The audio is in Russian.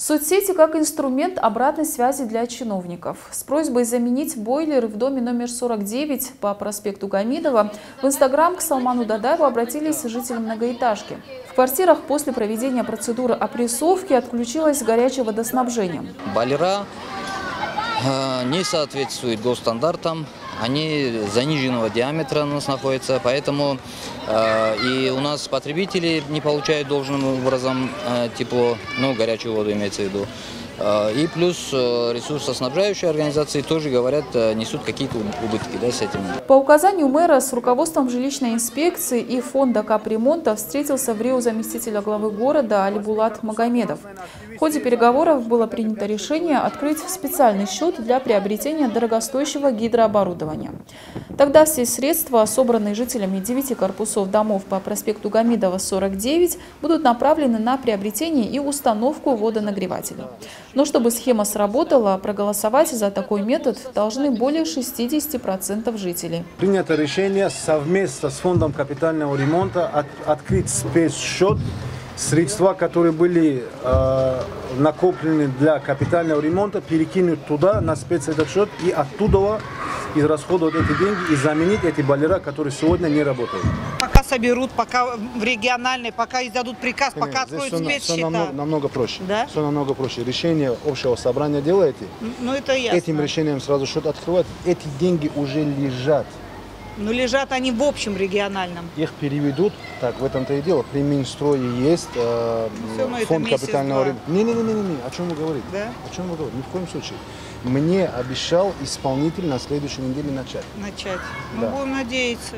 Соцсети как инструмент обратной связи для чиновников. С просьбой заменить бойлеры в доме номер 49 по проспекту Гамидова в Инстаграм к Салману Дадаеву обратились жители многоэтажки. В квартирах после проведения процедуры опрессовки отключилось горячее водоснабжение. Бойлера не соответствуют госстандартам. Они заниженного диаметра у нас находятся, поэтому и у нас потребители не получают должным образом тепло, ну, горячую воду имеется в виду. И плюс ресурсоснабжающие организации тоже, говорят, несут какие-то убытки, да, с этим. По указанию мэра с руководством жилищной инспекции и фонда капремонта встретился в Рио заместителя главы города Алибулат Магомедов. В ходе переговоров было принято решение открыть специальный счет для приобретения дорогостоящего гидрооборудования. Тогда все средства, собранные жителями 9 корпусов домов по проспекту Гамидова 49, будут направлены на приобретение и установку водонагревателя. Но чтобы схема сработала, проголосовать за такой метод должны более 60% жителей. Принято решение совместно с фондом капитального ремонта открыть спецсчет. Средства, которые были накоплены для капитального ремонта, перекинуть туда на спецсчет и оттуда израсходовать эти деньги и заменить эти бойлера, которые сегодня не работают. Пока соберут, пока в региональной, пока издадут приказ, нет, пока откроют спецсчета. Все намного проще. Да? Все намного проще. Решение общего собрания делаете. Ну, это ясно. Этим решением сразу счет открывать. Эти деньги уже лежат. Но лежат они в общем региональном. Их переведут, так в этом-то и дело. При Минстрое есть фонд капитального ремонта. Не-не-не, о чем вы говорите? Да? О чем вы говорите? Ни в коем случае. Мне обещал исполнитель на следующей неделе начать. Да. Мы будем надеяться.